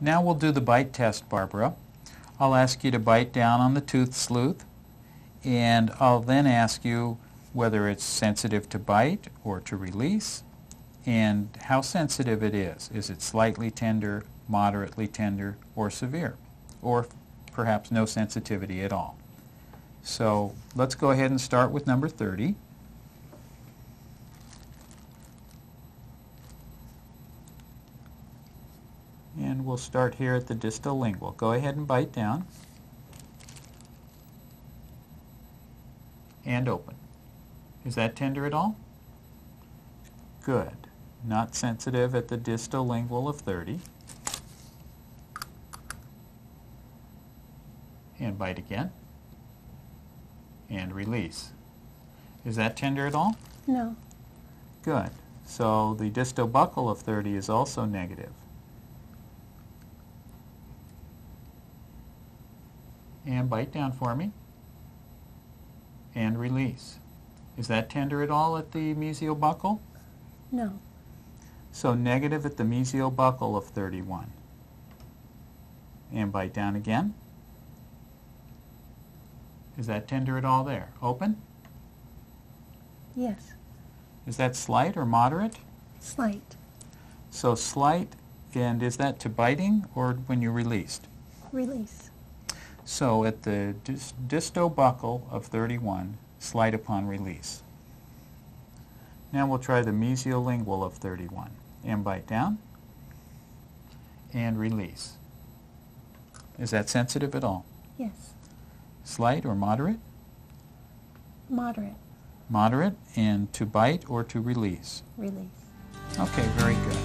Now we'll do the bite test, Barbara. I'll ask you to bite down on the tooth sleuth, and I'll then ask you whether it's sensitive to bite or to release, and how sensitive it is. Is it slightly tender, moderately tender, or severe, or perhaps no sensitivity at all? So let's go ahead and start with number 30. And we'll start here at the distal lingual. Go ahead and bite down and open. Is that tender at all? Good. Not sensitive at the distal lingual of 30. And bite again. And release. Is that tender at all? No. Good. So the distal buccal of 30 is also negative. And bite down for me. And release. Is that tender at all at the mesial buccal? No. So negative at the mesial buccal of 31. And bite down again. Is that tender at all there? Open? Yes. Is that slight or moderate? Slight. So slight, and is that to biting or when you released? Release. So at the distobuccal of 31, slight upon release. Now we'll try the mesiolingual of 31. And bite down. And release. Is that sensitive at all? Yes. Slight or moderate? Moderate. Moderate, and to bite or to release? Release. Okay, very good.